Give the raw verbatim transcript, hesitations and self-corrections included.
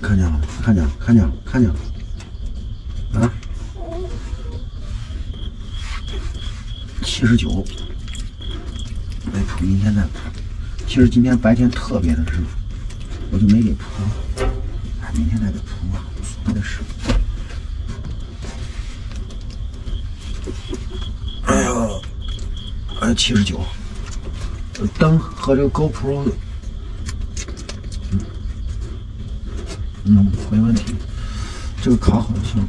看见了，看见了，看见了，看见了，啊，七十九，哎，普今天在扑，其实今天白天特别的热，我就没给扑，哎，明天再给扑吧，无所谓的事。哎呦，哎，七十九，灯和这个 GoPro。 嗯，没问题。这个卡好就行。